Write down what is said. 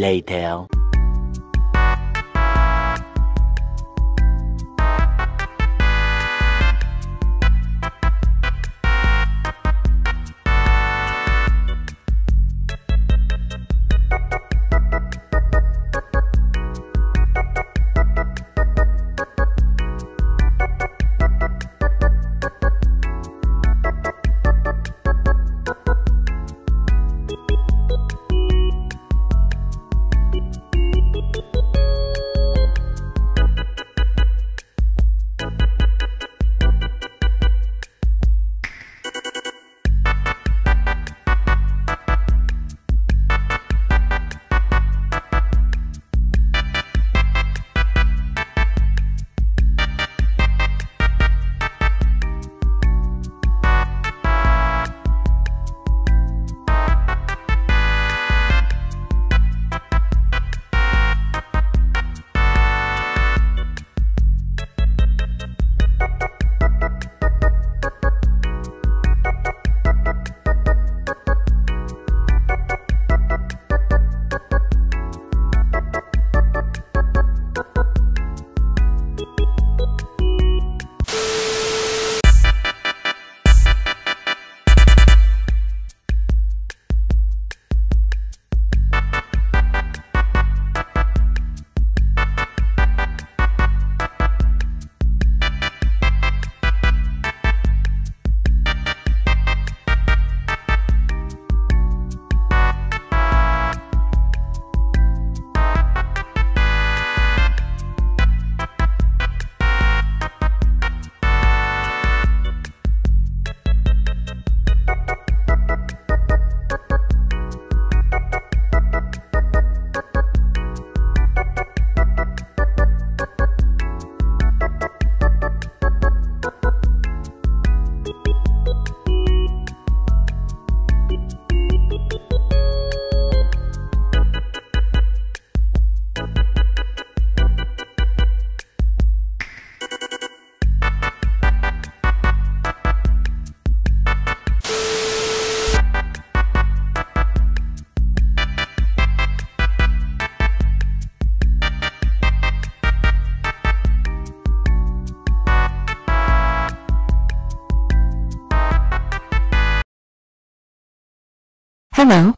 later. Hello.